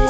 No.